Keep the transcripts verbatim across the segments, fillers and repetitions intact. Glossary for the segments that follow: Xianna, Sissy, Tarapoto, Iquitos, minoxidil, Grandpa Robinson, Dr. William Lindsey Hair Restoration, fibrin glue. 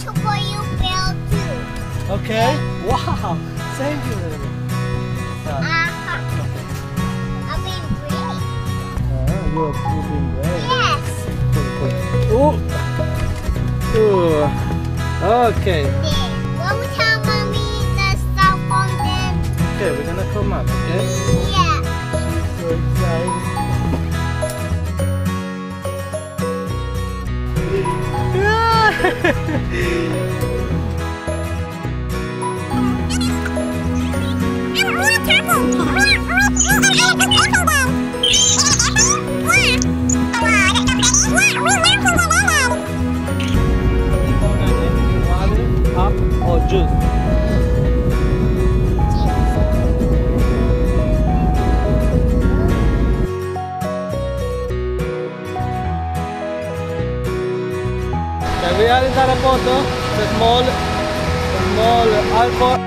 to for you, Bill, too. Okay? Wow. Thank you, little bit. Uh, uh-huh. Okay. I've been great. Uh, you're, you've been great. Yes. Ooh. Ooh. Okay. One more time, Mommy. Let's stop on them. Okay, we're going to come up, okay? Yeah. So excited. Up or juice? We are in Tarapoto, the small, the small alcohol.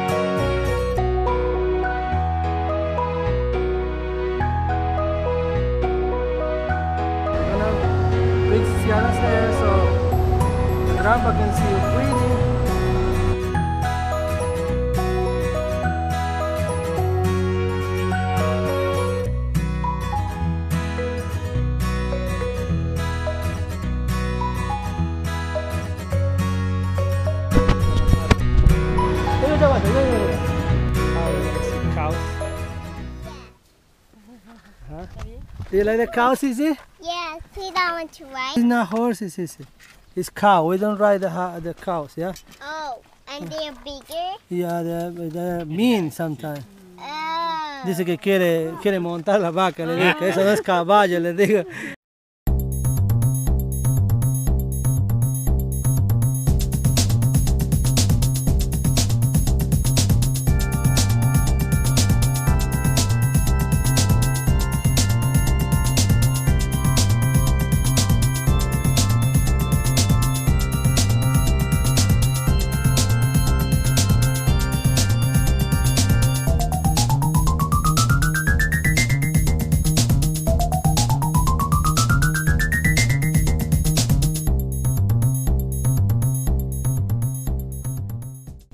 We're gonna reach Xianna's there so the grandpa can see you breathing. Huh? Do you like the cow, Sissy? Yeah, see that one to ride. It's not horses, Sissy. It's cow. We don't ride the the cows, yeah. Oh, and they're bigger. Yeah, they're they're mean sometimes. Oh. Dice que quiere quiere montar la vaca, le digo. Eso no es caballo, le digo.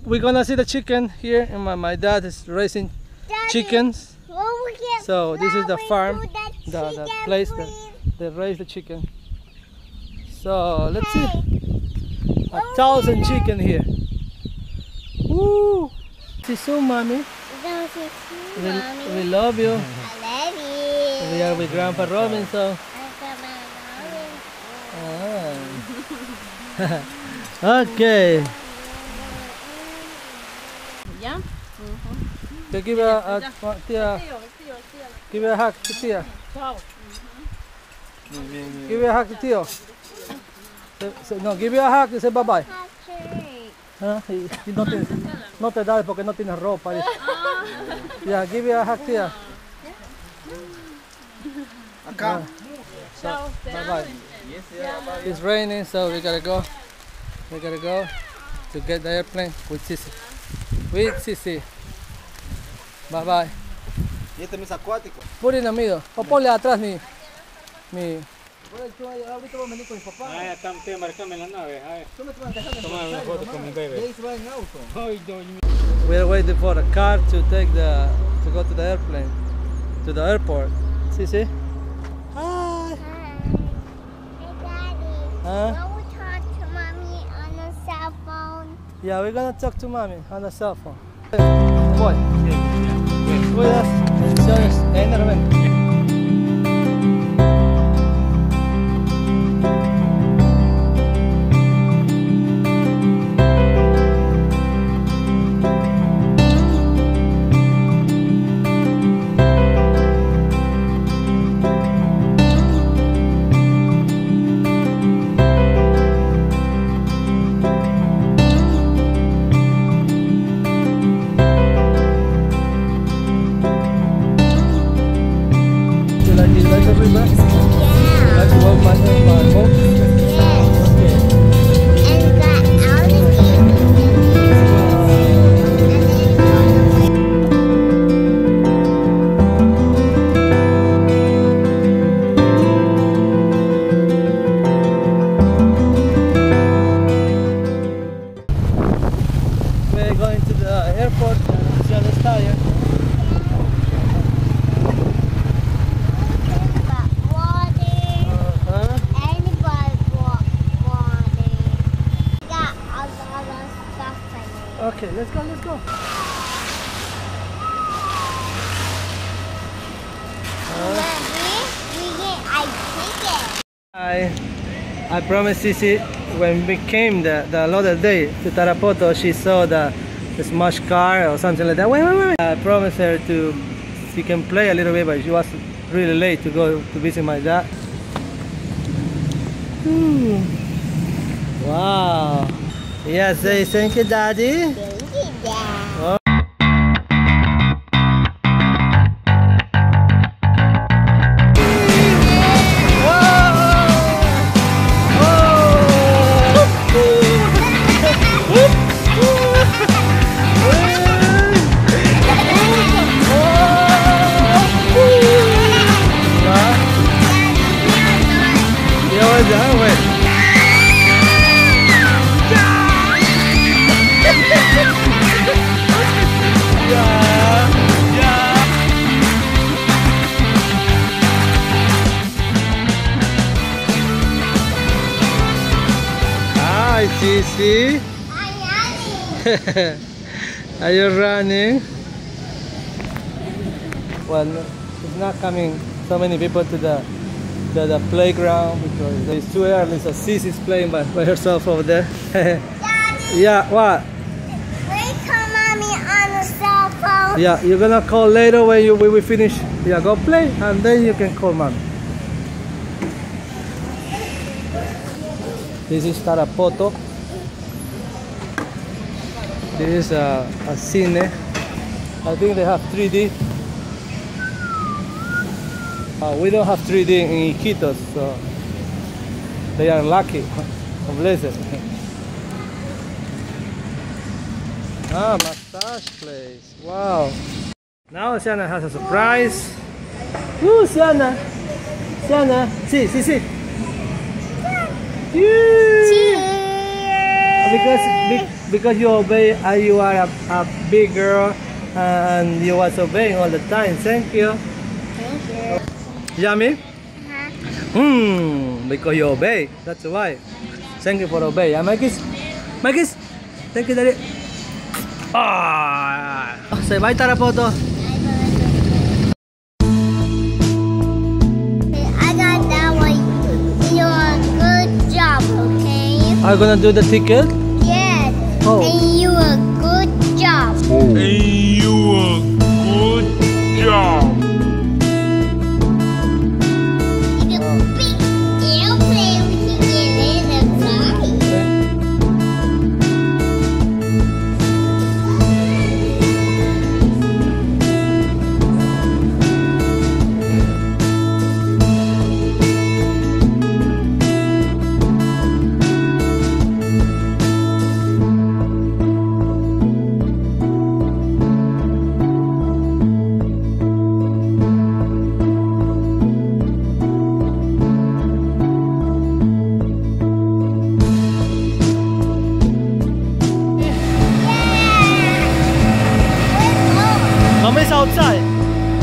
We're gonna see the chicken here, and my, my dad is raising Daddy, chickens. Well, we so this is the farm, the, the, chicken, the place that they raise the chicken. So let's hey. see, a oh, thousand chicken here. Woo! See you soon, mommy. Don't see soon, we, mommy. We love you. I love you. We are with Grandpa Robinson. Grandpa Robinson. Oh. Okay. Yeah. Mm-hmm. So give her a, a tia. Give her a hug to Tia. Mm-hmm. Give her a hug to Tio. So, so, no, give her a hug and say bye bye. Huh? No, te, no te da porque no tienes ropa. Yeah, give her a hug, Tia. Yeah. So, bye bye. It's raining, so we gotta go. We gotta go to get the airplane with Sissy. With Sissy. Bye bye. Y este es acuático. Purin amigo. O ponle atrás mi. mi. Ahorita voy a venir con mi papá. Ah, ya está, ustedes marcame la nave. Tomame una foto con mi bebé. We're waiting for a car to take the to go to the airplane. To the airport. Sissy? Hi. Hi. Hey Daddy. Huh? Yeah, we're gonna talk to mommy on the cell phone. Boy, with us, it's enorme. airport, hacia el estadio. Okay, let's go, let's go. I I promised Sissy when we came the, the other day to Tarapoto, she saw the, the smash car or something like that. Wait, wait, wait. I promised her to she can play a little bit, but she was really late to go to visit my dad. Hmm. Wow. Yes, they thank you, Daddy. Thank you, Dad. Oh. Sissy, are you running? Well, it's not coming so many people to the to the playground because it's too early. So Sissy's playing by, by herself over there. Daddy, yeah, what? We call mommy on the cell phone. Yeah, you're gonna call later when you when we finish. Yeah, go play and then you can call mommy. This is Tarapoto. This is a, a cine. I think they have three D. Uh, we don't have three D in Iquitos, so they are lucky. Blessed. Ah, massage place. Wow. Now Xianna has a surprise. Woo, Xianna. Xianna. See, see, see. Yeah. Because because you obey, uh, you are a, a big girl, uh, and you was obeying all the time. Thank you. Thank you. Yummy. Hmm. Because you obey. That's why. Thank you for obeying. Yeah, my kiss. My kiss. Thank you, Daddy. Ah. Say bye, Tarapoto. Are you gonna do the ticket? Yes. Oh. And you a good job. Oh. And you a good job. You a big airplane we can get in the outside.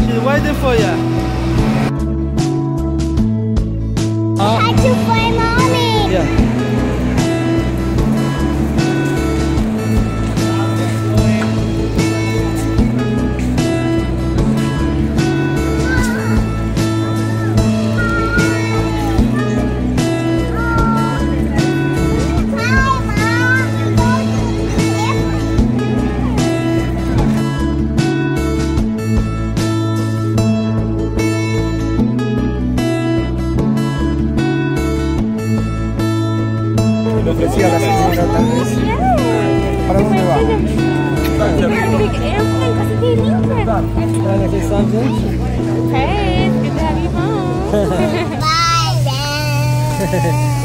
She's waiting for you. I uh, had to play mommy. Yeah. Ofrecía a las seis de la tarde. ¿Para dónde va? Hey, it's good to have you home. Bye, Dad.